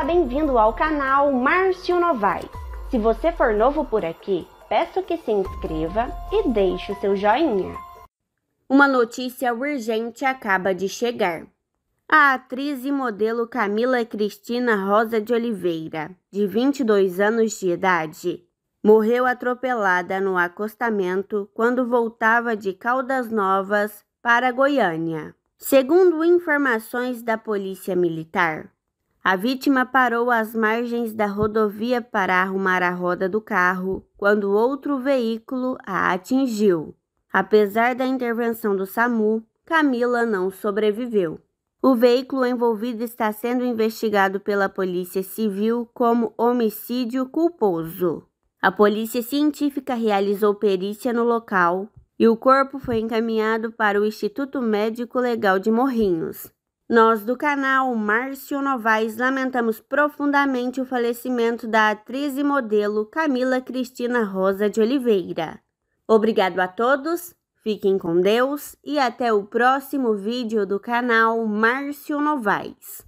Olá, bem-vindo ao canal Márcio Novais. Se você for novo por aqui, peço que se inscreva e deixe o seu joinha. Uma notícia urgente acaba de chegar. A atriz e modelo Camila Cristina Rosa de Oliveira, de 22 anos de idade, morreu atropelada no acostamento quando voltava de Caldas Novas para Goiânia. Segundo informações da Polícia Militar, a vítima parou às margens da rodovia para arrumar a roda do carro quando outro veículo a atingiu. Apesar da intervenção do SAMU, Camila não sobreviveu. O veículo envolvido está sendo investigado pela Polícia Civil como homicídio culposo. A Polícia Científica realizou perícia no local e o corpo foi encaminhado para o Instituto Médico Legal de Morrinhos. Nós do canal Márcio Novais lamentamos profundamente o falecimento da atriz e modelo Camila Cristina Rosa de Oliveira. Obrigado a todos, fiquem com Deus e até o próximo vídeo do canal Márcio Novais.